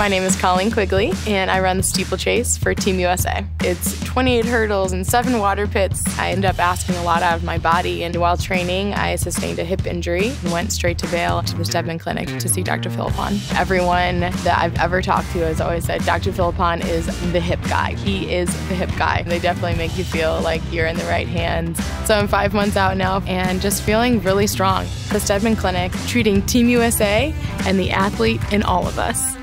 My name is Colleen Quigley, and I run the steeplechase for Team USA. It's 28 hurdles and 7 water pits. I ended up asking a lot out of my body, and while training, I sustained a hip injury and went straight to Vail to the Steadman Clinic to see Dr. Philippon. Everyone that I've ever talked to has always said, Dr. Philippon is the hip guy. He is the hip guy. They definitely make you feel like you're in the right hands. So I'm 5 months out now and just feeling really strong. The Steadman Clinic, treating Team USA and the athlete in all of us.